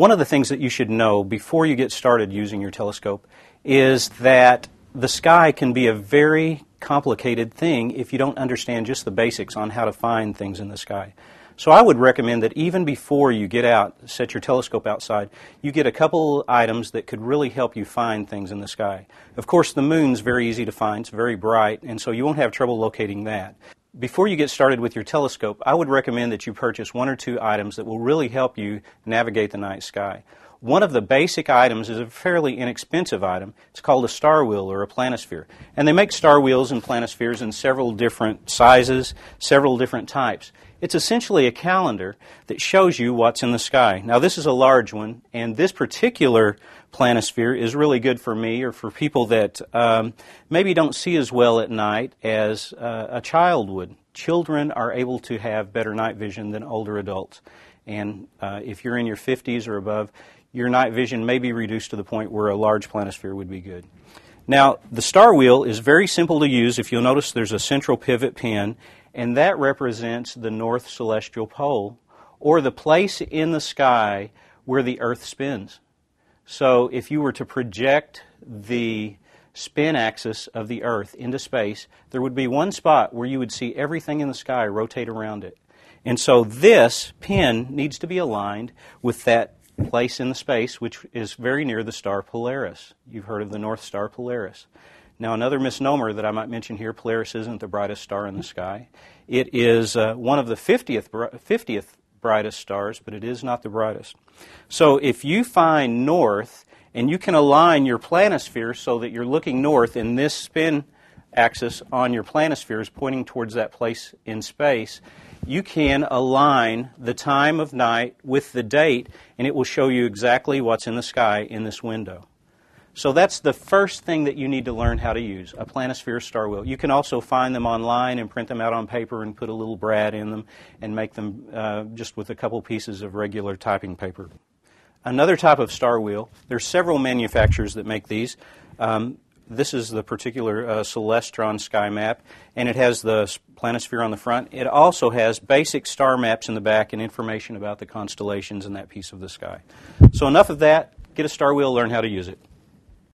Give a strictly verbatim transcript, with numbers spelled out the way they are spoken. one of the things that you should know before you get started using your telescope is that the sky can be a very complicated thing if you don't understand just the basics on how to find things in the sky. So I would recommend that even before you get out, set your telescope outside, you get a couple items that could really help you find things in the sky. Of course, the moon's very easy to find, it's very bright, and so you won't have trouble locating that. Before you get started with your telescope, I would recommend that you purchase one or two items that will really help you navigate the night sky. One of the basic items is a fairly inexpensive item. It's called a star wheel or a planisphere. And they make star wheels and planispheres in several different sizes, several different types. It's essentially a calendar that shows you what's in the sky. Now, this is a large one, and this particular planisphere is really good for me or for people that um, maybe don't see as well at night as uh, a child would. Children are able to have better night vision than older adults. And uh, if you're in your fifties or above, your night vision may be reduced to the point where a large planisphere would be good. Now, the star wheel is very simple to use. If you'll notice, there's a central pivot pin, and that represents the north celestial pole, or the place in the sky where the Earth spins. So if you were to project the spin axis of the Earth into space, there would be one spot where you would see everything in the sky rotate around it. And so this pin needs to be aligned with that place in the space, which is very near the star Polaris. You've heard of the North Star Polaris. Now, another misnomer that I might mention here, Polaris isn't the brightest star in the sky. It is uh, one of the fiftieth, br fiftieth brightest stars, but it is not the brightest. So if you find north, and you can align your planisphere so that you're looking north, and this spin axis on your planisphere is pointing towards that place in space, you can align the time of night with the date, and it will show you exactly what's in the sky in this window. So that's the first thing that you need to learn how to use, a planisphere star wheel. You can also find them online and print them out on paper and put a little brad in them and make them uh, just with a couple pieces of regular typing paper. Another type of star wheel, there's several manufacturers that make these. Um, This is the particular uh, Celestron sky map, and it has the planisphere on the front. It also has basic star maps in the back and information about the constellations in that piece of the sky. So enough of that. Get a star wheel, learn how to use it.